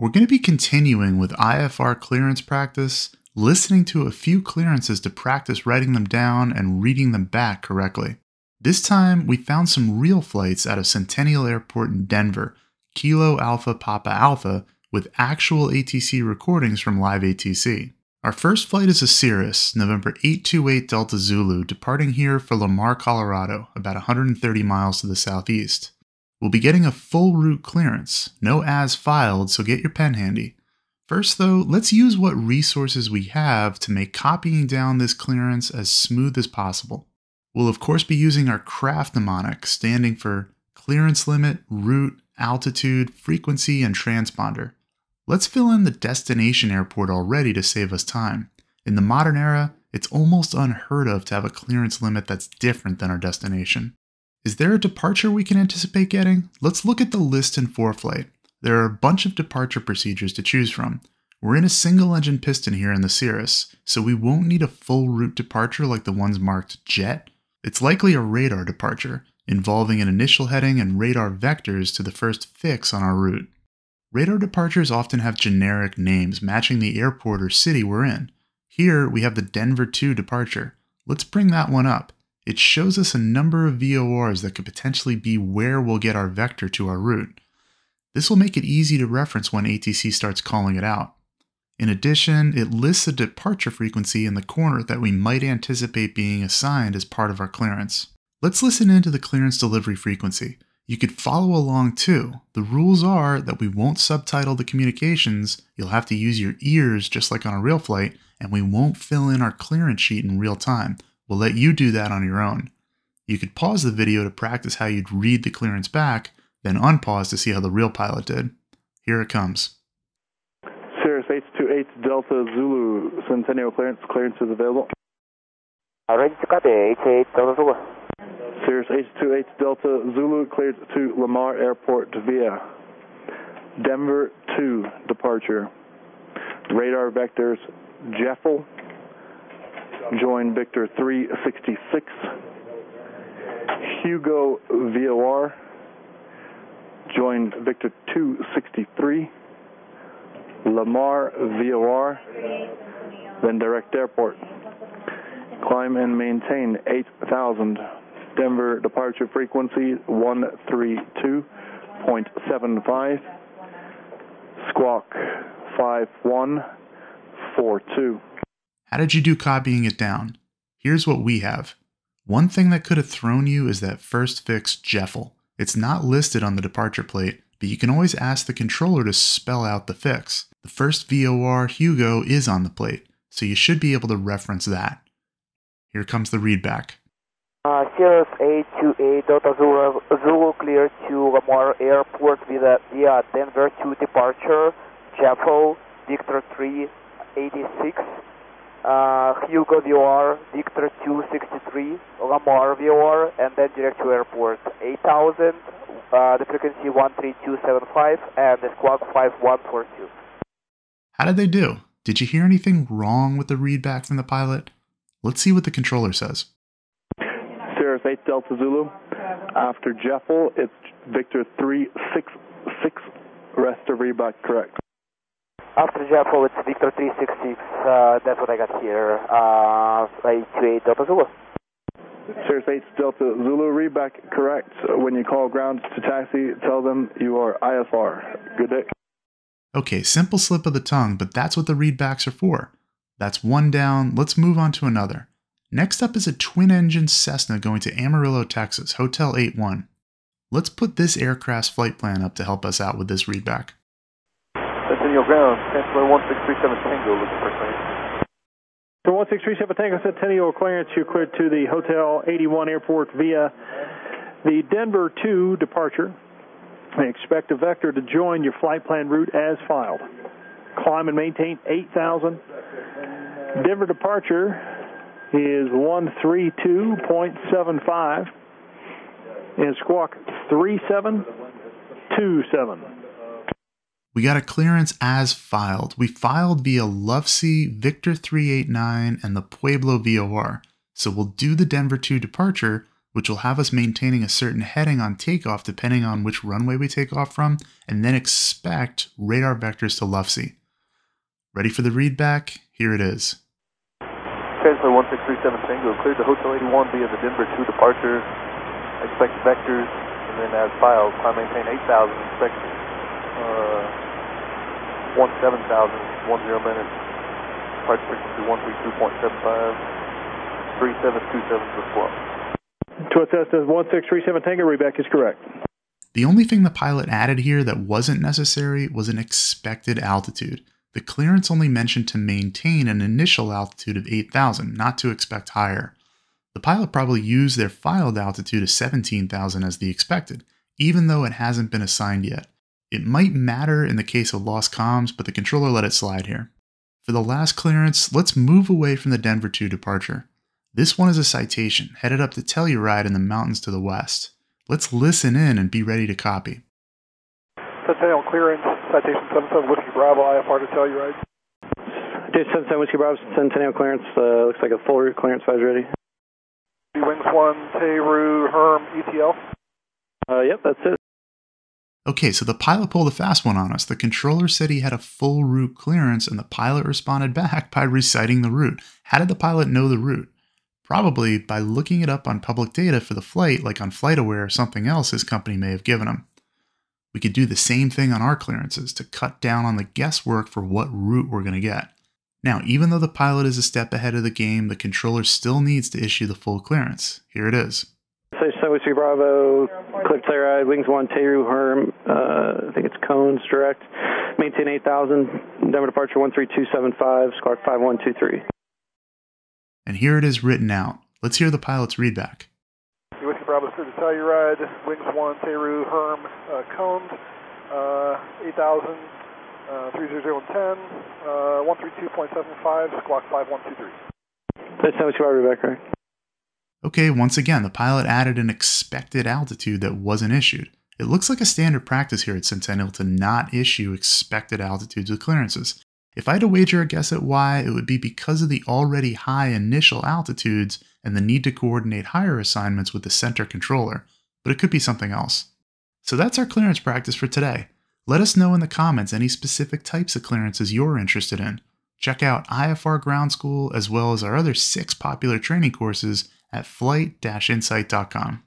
We're going to be continuing with IFR clearance practice, listening to a few clearances to practice writing them down and reading them back correctly. This time, we found some real flights out of Centennial Airport in Denver, Kilo Alpha Papa Alpha, with actual ATC recordings from live ATC. Our first flight is a Cirrus, November 828 Delta Zulu, departing here for Lamar, Colorado, about 130 miles to the southeast. We'll be getting a full route clearance, no as filed, so get your pen handy. First though, let's use what resources we have to make copying down this clearance as smooth as possible. We'll of course be using our CRAFT mnemonic, standing for clearance limit, route, altitude, frequency, and transponder. Let's fill in the destination airport already to save us time. In the modern era, it's almost unheard of to have a clearance limit that's different than our destination. Is there a departure we can anticipate getting? Let's look at the list in ForeFlight. There are a bunch of departure procedures to choose from. We're in a single engine piston here in the Cirrus, so we won't need a full route departure like the ones marked jet. It's likely a radar departure, involving an initial heading and radar vectors to the first fix on our route. Radar departures often have generic names matching the airport or city we're in. Here we have the Denver 2 departure. Let's bring that one up. It shows us a number of VORs that could potentially be where we'll get our vector to our route. This will make it easy to reference when ATC starts calling it out. In addition, it lists a departure frequency in the corner that we might anticipate being assigned as part of our clearance. Let's listen into the clearance delivery frequency. You could follow along too. The rules are that we won't subtitle the communications, you'll have to use your ears just like on a real flight, and we won't fill in our clearance sheet in real time. We'll let you do that on your own. You could pause the video to practice how you'd read the clearance back, then unpause to see how the real pilot did. Here it comes. Cirrus 828 Delta Zulu, Centennial clearance. Clearance is available. Ready to copy, 828 Delta Zulu. Cirrus 828 Delta Zulu, cleared to Lamar Airport via Denver 2 departure. Radar vectors Jephel. Join Victor 366, Hugo VOR, join Victor 263, Lamar VOR, then direct airport. Climb and maintain 8,000. Denver departure frequency 132.75, squawk 5142. How did you do copying it down? Here's what we have. One thing that could have thrown you is that first fix Jephel. It's not listed on the departure plate, but you can always ask the controller to spell out the fix. The first VOR Hugo is on the plate, so you should be able to reference that. Here comes the readback. Cirrus 828 Delta Zulu cleared to Lamar Airport via Denver 2 departure, Jephel, Victor 386. Hugo VOR, Victor 263, Lamar VOR, and then direct to airport 8,000, the frequency 13275, and the squawk 5142. How did they do? Did you hear anything wrong with the readback from the pilot? Let's see what the controller says. Cirrus 8 Delta Zulu, after Jephel, it's Victor 366, rest of readback correct. After Jephel, it's Victor 366, that's what I got here, 828 Delta Zulu. Cirrus 8 Delta Zulu, read back correct. When you call ground to taxi, tell them you are IFR. Good day. Okay, simple slip of the tongue, but that's what the readbacks are for. That's one down, let's move on to another. Next up is a twin-engine Cessna going to Amarillo, Texas, Hotel 81. Let's put this aircraft's flight plan up to help us out with this readback. Centennial ground, Chancellor 1637 Tango, looking for clearance. So 1637 Tango, Centennial clearance, you cleared to the Hotel 81 Airport via the Denver 2 departure. And expect a vector to join your flight plan route as filed. Climb and maintain 8,000. Denver departure is 132.75 and squawk 3727. We got a clearance as filed. We filed via Lufsee, Victor 389, and the Pueblo VOR. So we'll do the Denver 2 departure, which will have us maintaining a certain heading on takeoff depending on which runway we take off from, and then expect radar vectors to Lufsee. Ready for the readback? Here it is. Transfer 1637 Tango, cleared to Hotel 81 via the Denver 2 departure. Expect vectors, and then as filed, climb maintain 8000, expect 17000, 10 minutes. Departure frequency 132.75, 3727 to the 12. To assess 1637 Tango, readback is correct. The only thing the pilot added here that wasn't necessary was an expected altitude. The clearance only mentioned to maintain an initial altitude of 8,000, not to expect higher. The pilot probably used their filed altitude of 17,000 as the expected, even though it hasn't been assigned yet. It might matter in the case of lost comms, but the controller let it slide here. For the last clearance, let's move away from the Denver 2 departure. This one is a Citation, headed up to Telluride in the mountains to the west. Let's listen in and be ready to copy. Centennial clearance, Citation 77 Whiskey Bravo, IFR to Telluride. Citation 77 Whiskey Bravo, Centennial clearance, looks like a full route clearance, size ready. Wings 1, Teru, Herm, ETL. Yep, that's it. Okay, so the pilot pulled a fast one on us. The controller said he had a full route clearance, and the pilot responded back by reciting the route. How did the pilot know the route? Probably by looking it up on public data for the flight, like on FlightAware or something else his company may have given him. We could do the same thing on our clearances to cut down on the guesswork for what route we're going to get. Now, even though the pilot is a step ahead of the game, the controller still needs to issue the full clearance. Here it is. Station 73 Bravo, click Telluride, Wings 1, Teru, Herm, I think it's Cones, direct. Maintain 8000, Denver departure 13275, Squawk 5123. And here it is written out. Let's hear the pilot's readback. Whiskey Bravo, through to Telluride, Wings 1, Teru, Herm, Cones, 8000, 30010, 132.75, Squawk 5123. That's how much you are, Rebecca. Okay, once again, the pilot added an expected altitude that wasn't issued. It looks like a standard practice here at Centennial to not issue expected altitudes with clearances. If I had to wager a guess at why, it would be because of the already high initial altitudes and the need to coordinate higher assignments with the center controller, but it could be something else. So that's our clearance practice for today. Let us know in the comments any specific types of clearances you're interested in. Check out IFR Ground School as well as our other 6 popular training courses at flight-insight.com.